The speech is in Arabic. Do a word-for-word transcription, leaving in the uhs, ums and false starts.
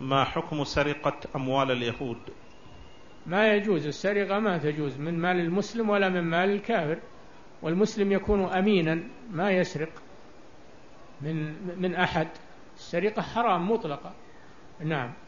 ما حكم سرقة أموال اليهود؟ ما يجوز السرقة، ما تجوز من مال المسلم ولا من مال الكافر، والمسلم يكون أمينا ما يسرق من من أحد. السرقة حرام مطلقة. نعم.